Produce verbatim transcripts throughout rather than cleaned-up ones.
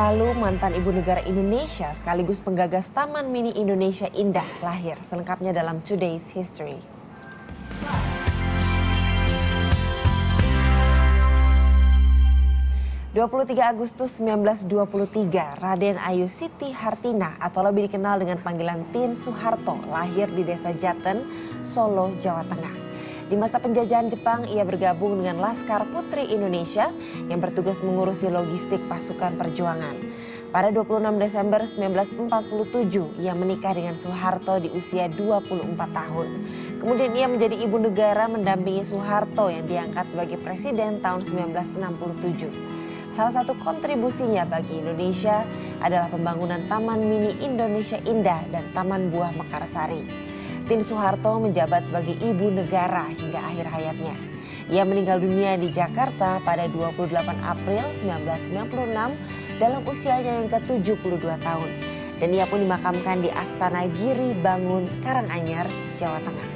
Lalu mantan ibu negara Indonesia sekaligus penggagas Taman Mini Indonesia Indah lahir, selengkapnya dalam Today's History. dua puluh tiga Agustus seribu sembilan ratus dua puluh tiga, Raden Ayu Siti Hartinah atau lebih dikenal dengan panggilan Tien Soeharto lahir di desa Jaten, Solo, Jawa Tengah. Di masa penjajahan Jepang, ia bergabung dengan Laskar Putri Indonesia yang bertugas mengurusi logistik pasukan perjuangan. Pada dua puluh enam Desember seribu sembilan ratus empat puluh tujuh, ia menikah dengan Soeharto di usia dua puluh empat tahun. Kemudian ia menjadi ibu negara mendampingi Soeharto yang diangkat sebagai presiden tahun seribu sembilan ratus enam puluh tujuh. Salah satu kontribusinya bagi Indonesia adalah pembangunan Taman Mini Indonesia Indah dan Taman Buah Mekarsari. Tien Soeharto menjabat sebagai ibu negara hingga akhir hayatnya. Ia meninggal dunia di Jakarta pada dua puluh delapan April seribu sembilan ratus sembilan puluh enam dalam usianya yang ke tujuh puluh dua tahun. Dan ia pun dimakamkan di Astana Giri Bangun Karanganyar, Jawa Tengah.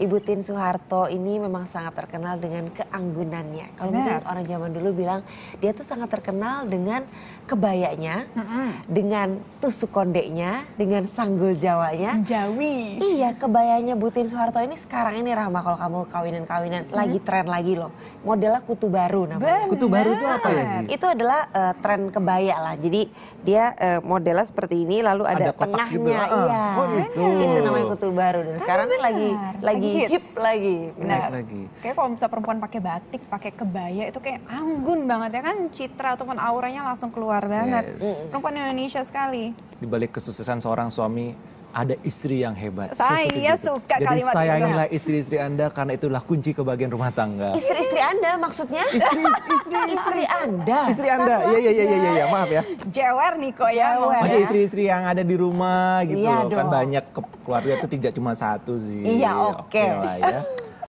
Ibu Tien Soeharto ini memang sangat terkenal dengan keanggunannya. Kalau mungkin orang zaman dulu bilang dia tuh sangat terkenal dengan kebayanya, mm-hmm. dengan tusuk kondeknya, dengan sanggul Jawanya. Jawi. Iya, kebayanya Bu Tien Soeharto ini sekarang ini Rahma, kalau kamu kawinan-kawinan hmm. lagi tren lagi loh. Modelnya Kutubaru namanya. Bener. Kutubaru itu apa ya sih? Itu adalah uh, tren kebaya lah. Jadi dia uh, modelnya seperti ini lalu ada, ada tengahnya. Gitu. Iya. Oh, gitu. Itu namanya Kutubaru dan sekarang ini lagi lagi Hits. hip lagi. Nah, lagi. Kayak kalau misalnya perempuan pakai batik, pakai kebaya itu kayak anggun banget ya kan, citra ataupun auranya langsung keluar banget. Yes. Perempuan Indonesia sekali. Di balik kesuksesan seorang suami ada istri yang hebat. Saya suka kalimat itu. Jadi sayangilah istri-istri Anda karena itulah kunci kebahagiaan rumah tangga. Istri-istri Anda maksudnya? Istri istri istri Anda. Istri Anda. Iya iya iya iya ya, maaf ya. Jewer nih kok ya. Ada istri-istri yang ada di rumah gitu. Kan banyak keluarga itu tidak cuma satu sih. Iya, oke.